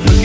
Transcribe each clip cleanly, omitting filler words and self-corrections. Take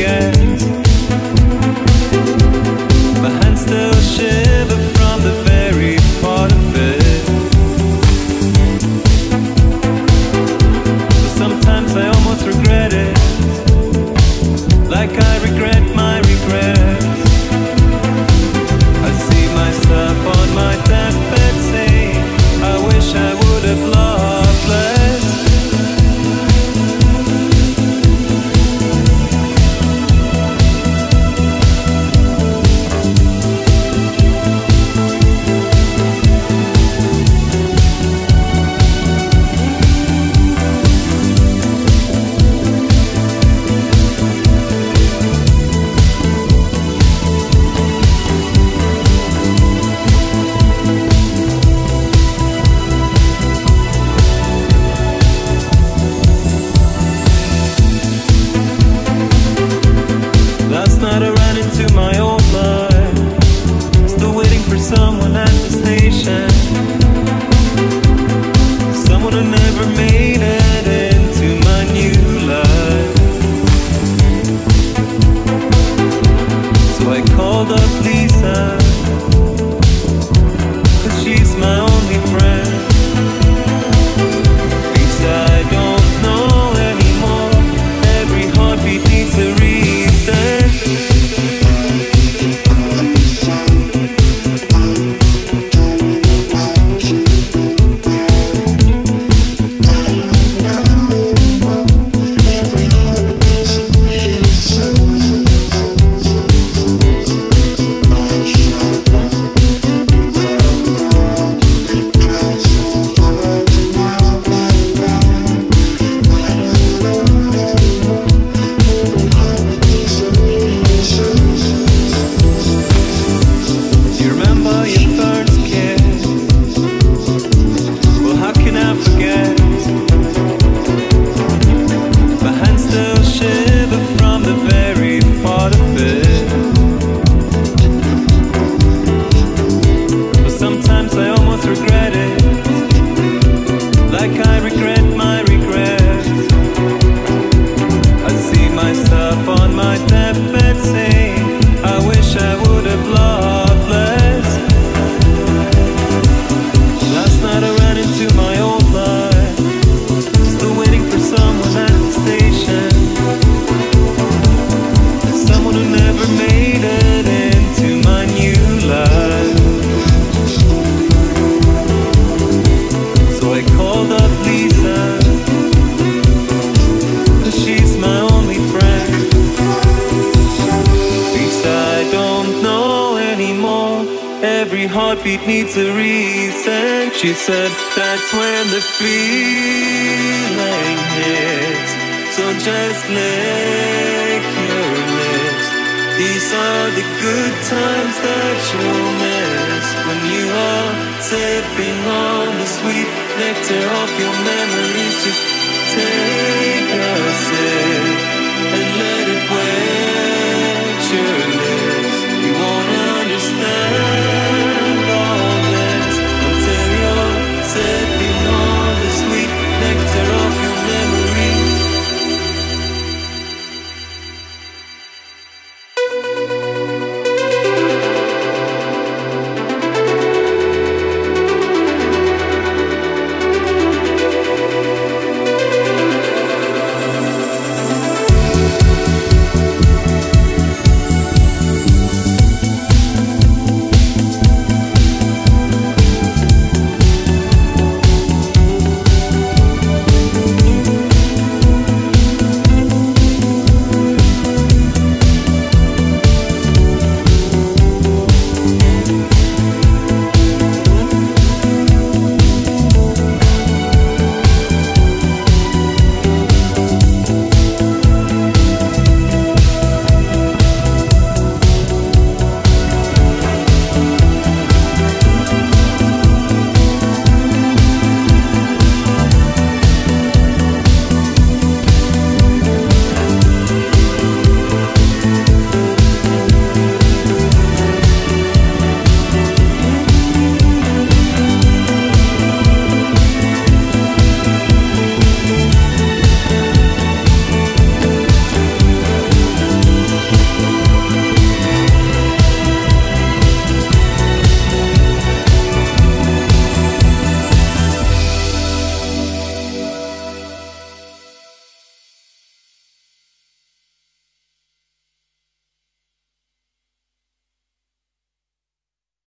us